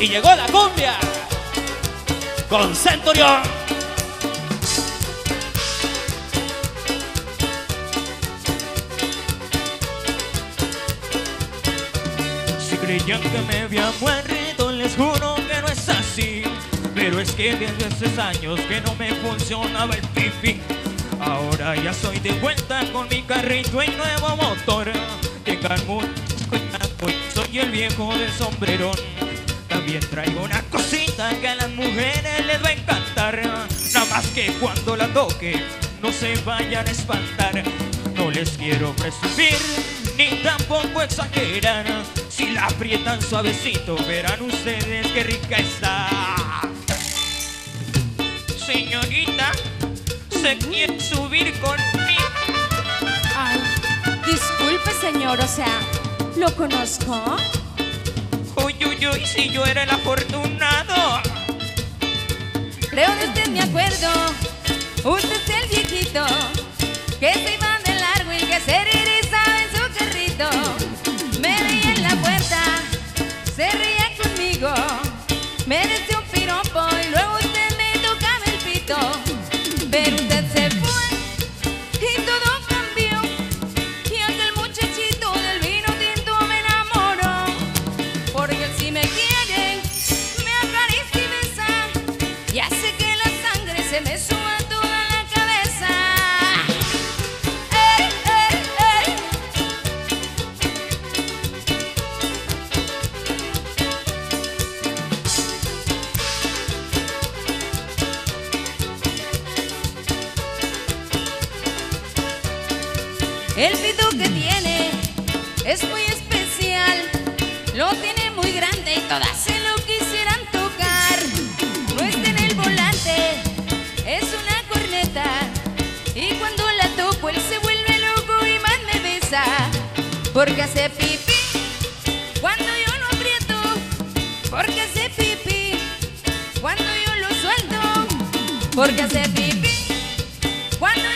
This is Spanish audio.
Y llegó la cumbia con Centurion. Si creían que me había muerto, les juro que no es así. Pero es que desde hace años que no me funcionaba el pipi. Ahora ya soy de vuelta con mi carrito y nuevo motor. Que calmón, soy el viejo del sombrerón. También traigo una cosita que a las mujeres les va a encantar. Nada más que cuando la toque no se vayan a espantar. No les quiero presumir ni tampoco exagerar. Si la aprietan suavecito verán ustedes qué rica está. Señorita, ¿se quiere subir conmigo? Ay, disculpe señor, o sea, ¿lo conozco? Uy, uy, uy, si yo era el afortunado. Creo que usted me acuerdo, usted es el viejito que se iba de largo y que se regresaba en su carrito. Me veía en la puerta, se reía conmigo, me decía un piropo y luego usted me tocaba el pito. Pero usted se fue y todo cambió, y aquel muchachito del vino tinto me enamoró. Porque si me quiere, me acaricia y besa, y hace que la sangre se me suba toda la cabeza. ¡Ey, ey, ey! El pito que tiene es muy especial, lo tiene muy grande y todas se lo quisieran tocar. No está en el volante, es una corneta, y cuando la toco él se vuelve loco y más me besa. Porque hace pipí cuando yo lo aprieto, porque hace pipí cuando yo lo suelto, porque hace pipí cuando yo